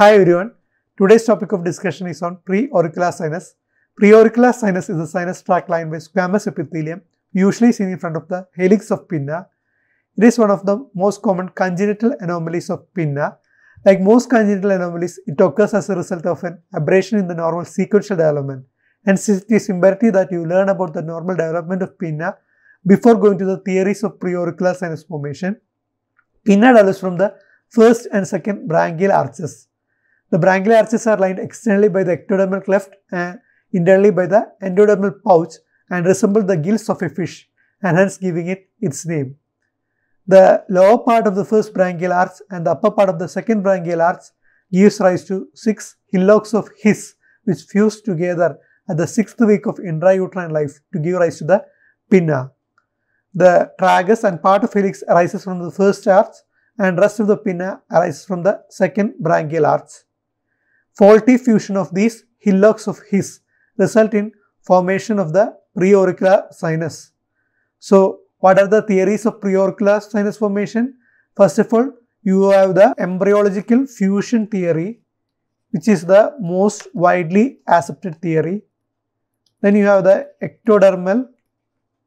Hi everyone, today's topic of discussion is on preauricular sinus. Preauricular sinus is a sinus tract lined by squamous epithelium, usually seen in front of the helix of pinna. It is one of the most common congenital anomalies of pinna. Like most congenital anomalies, it occurs as a result of an aberration in the normal sequential development. And since it is imperative that you learn about the normal development of pinna before going to the theories of preauricular sinus formation, pinna develops from the first and second branchial arches. The branchial arches are lined externally by the ectodermal cleft and internally by the endodermal pouch and resemble the gills of a fish, and hence giving it its name. The lower part of the first branchial arch and the upper part of the second branchial arch gives rise to 6 hillocks of his, which fuse together at the 6th week of intrauterine life to give rise to the pinna. The tragus and part of helix arises from the first arch, and rest of the pinna arises from the second branchial arch. Faulty fusion of these hillocks of his result in formation of the preauricular sinus. So, what are the theories of preauricular sinus formation? First of all, you have the embryological fusion theory, which is the most widely accepted theory. Then you have the ectodermal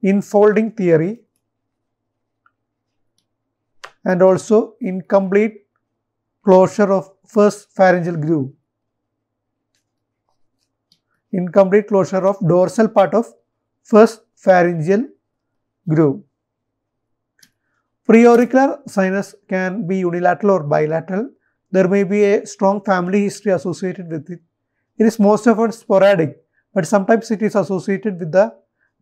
infolding theory, and also incomplete closure of first pharyngeal groove, incomplete closure of dorsal part of first pharyngeal groove. Preauricular sinus can be unilateral or bilateral. There may be a strong family history associated with it. It is most often sporadic, but sometimes it is associated with the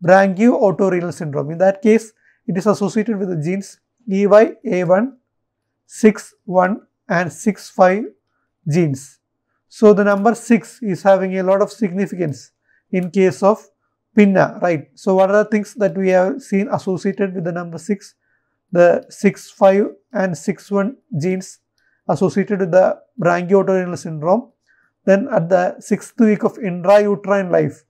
branchio-otorenal syndrome. In that case, it is associated with the genes EYA1, 6,1 and 6,5 genes. So, the number 6 is having a lot of significance in case of pinna, right? So, what are the things that we have seen associated with the number 6? The 6,5 and 6,1 genes associated with the branchio-otorenal syndrome. Then, at the 6th week of intrauterine life,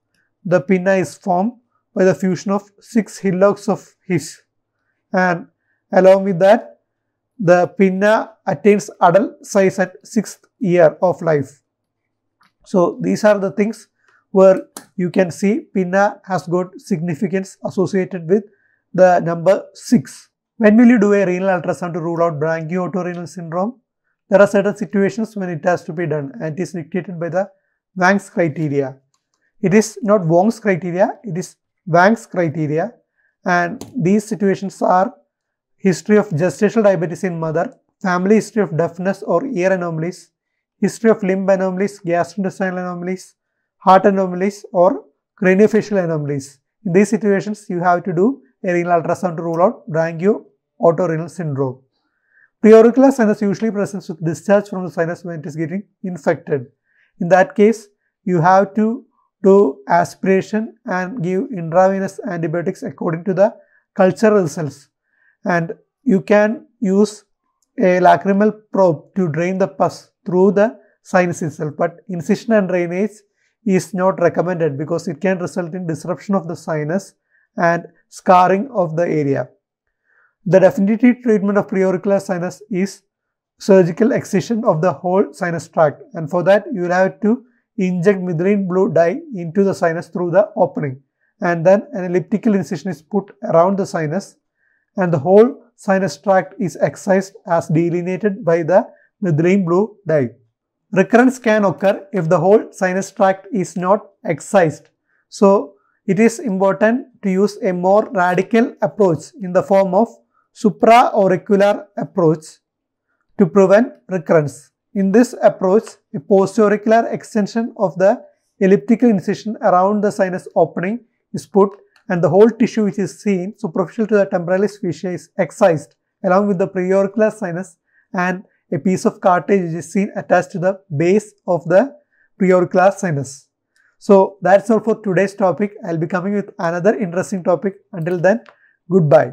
the pinna is formed by the fusion of 6 hillocks of his, and along with that, the pinna attains adult size at 6th year of life. So, these are the things where you can see pinna has got significance associated with the number 6. When will you do a renal ultrasound to rule out branchio-otorenal syndrome? There are certain situations when it has to be done, and it is dictated by the Wang's criteria. It is not Wang's criteria, it is Wang's criteria, and these situations are history of gestational diabetes in mother, family history of deafness or ear anomalies, history of limb anomalies, gastrointestinal anomalies, heart anomalies or craniofacial anomalies. In these situations, you have to do a renal ultrasound to rule out branchio-otorenal syndrome. Preauricular sinus usually presents with discharge from the sinus when it is getting infected. In that case, you have to do aspiration and give intravenous antibiotics according to the culture results. And you can use a lacrimal probe to drain the pus through the sinus itself, but incision and drainage is not recommended because it can result in disruption of the sinus and scarring of the area. The definitive treatment of preauricular sinus is surgical excision of the whole sinus tract, and for that you will have to inject methylene blue dye into the sinus through the opening, and then an elliptical incision is put around the sinus, and the whole sinus tract is excised as delineated by the methylene blue dye. Recurrence can occur if the whole sinus tract is not excised. So, it is important to use a more radical approach in the form of supraauricular approach to prevent recurrence. In this approach, a postauricular extension of the elliptical incision around the sinus opening is put, and the whole tissue which is seen superficial to the temporalis fascia is excised along with the preauricular sinus, and a piece of cartilage which is seen attached to the base of the preauricular sinus. So, that's all for today's topic. I'll be coming with another interesting topic. Until then, goodbye.